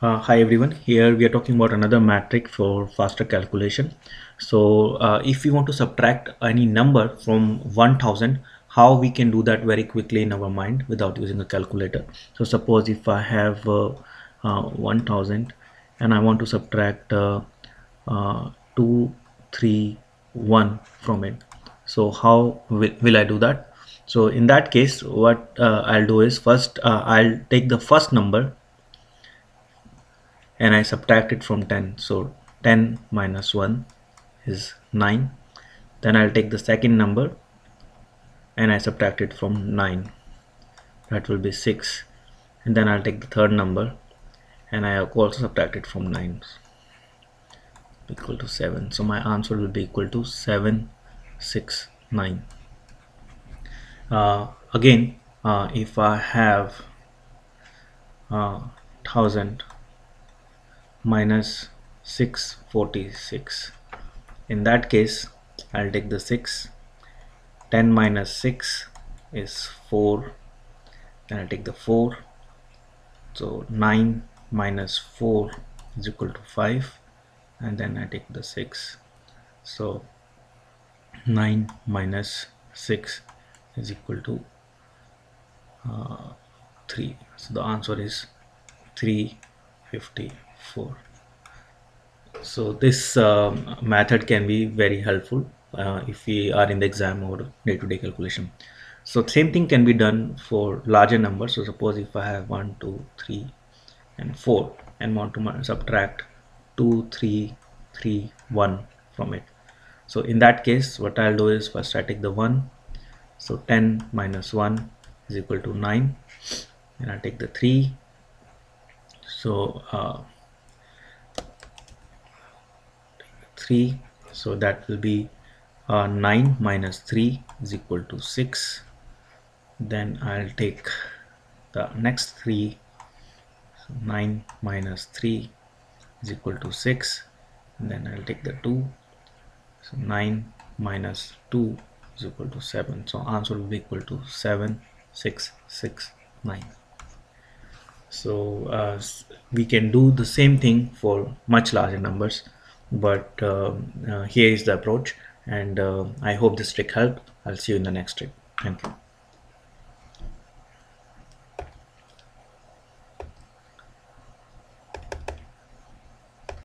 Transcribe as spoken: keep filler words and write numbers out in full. Uh, hi everyone, here we are talking about another metric for faster calculation. So uh, if you want to subtract any number from one thousand, how we can do that very quickly in our mind without using a calculator. So suppose if I have uh, uh, one thousand and I want to subtract uh, uh, two, three, one from it. So how will, will I do that? So in that case, what uh, I'll do is first uh, I'll take the first number and I subtract it from ten. So ten minus one is nine. Then I'll take the second number and I subtract it from nine. That will be six. And then I'll take the third number and I also subtract it from nine, equal to seven. So my answer will be equal to seven six nine. Uh, again, uh, if I have uh, thousand minus six forty-six, in that case I'll take the six. ten minus six is four, then I'll take the four. So nine minus four is equal to five, and then I take the six. So nine minus six is equal to uh, three. So the answer is three fifty-four. So this uh, method can be very helpful uh, if we are in the exam or day-to-day calculation. So same thing can be done for larger numbers. So suppose if I have one, two, three and four and want to subtract two, three, three, one from it. So in that case, what I'll do is first I take the one. So ten minus one is equal to nine, and I take the three. So uh, three, so that will be uh, nine minus three is equal to six. Then I'll take the next three. So nine minus three is equal to six, and then I'll take the two. So nine minus two is equal to seven. So answer will be equal to seven six six nine. So uh, we can do the same thing for much larger numbers, but uh, uh, here is the approach, and uh, I hope this trick helped. I'll see you in the next trick. Thank you.